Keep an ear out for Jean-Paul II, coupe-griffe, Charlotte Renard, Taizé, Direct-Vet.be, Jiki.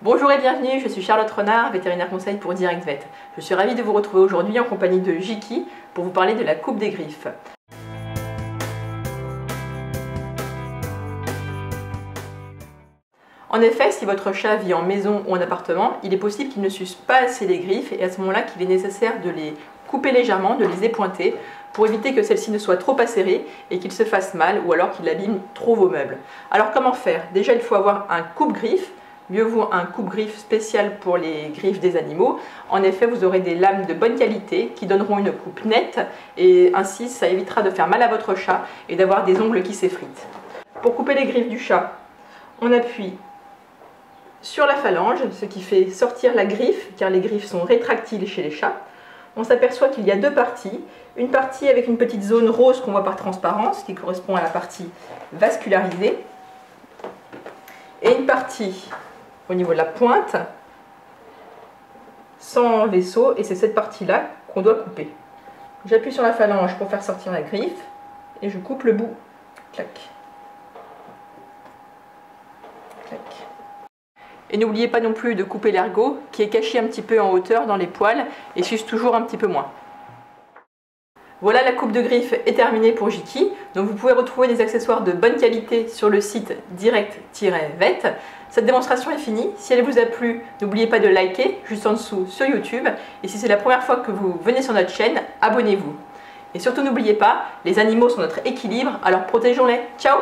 Bonjour et bienvenue, je suis Charlotte Renard, vétérinaire conseil pour Direct-Vet. Je suis ravie de vous retrouver aujourd'hui en compagnie de Jiki pour vous parler de la coupe des griffes. En effet, si votre chat vit en maison ou en appartement, il est possible qu'il ne suce pas assez les griffes et à ce moment-là qu'il est nécessaire de les couper légèrement, de les épointer pour éviter que celle-ci ne soit trop acérée et qu'il se fasse mal ou alors qu'il abîme trop vos meubles. Alors comment faire? Déjà, il faut avoir un coupe-griffe. Mieux vaut un coupe-griffe spécial pour les griffes des animaux. En effet, vous aurez des lames de bonne qualité qui donneront une coupe nette et ainsi ça évitera de faire mal à votre chat et d'avoir des ongles qui s'effritent. Pour couper les griffes du chat, on appuie sur la phalange, ce qui fait sortir la griffe car les griffes sont rétractiles chez les chats. On s'aperçoit qu'il y a deux parties, une partie avec une petite zone rose qu'on voit par transparence qui correspond à la partie vascularisée et une partie au niveau de la pointe, sans vaisseau, et c'est cette partie-là qu'on doit couper. J'appuie sur la phalange pour faire sortir la griffe, et je coupe le bout. Clac. Clac. Et n'oubliez pas non plus de couper l'ergot, qui est caché un petit peu en hauteur dans les poils, et suce toujours un petit peu moins. Voilà, la coupe de griffe est terminée pour Jiki. Donc vous pouvez retrouver des accessoires de bonne qualité sur le site direct-vet. Cette démonstration est finie. Si elle vous a plu, n'oubliez pas de liker juste en dessous sur YouTube. Et si c'est la première fois que vous venez sur notre chaîne, abonnez-vous. Et surtout n'oubliez pas, les animaux sont notre équilibre, alors protégeons-les. Ciao!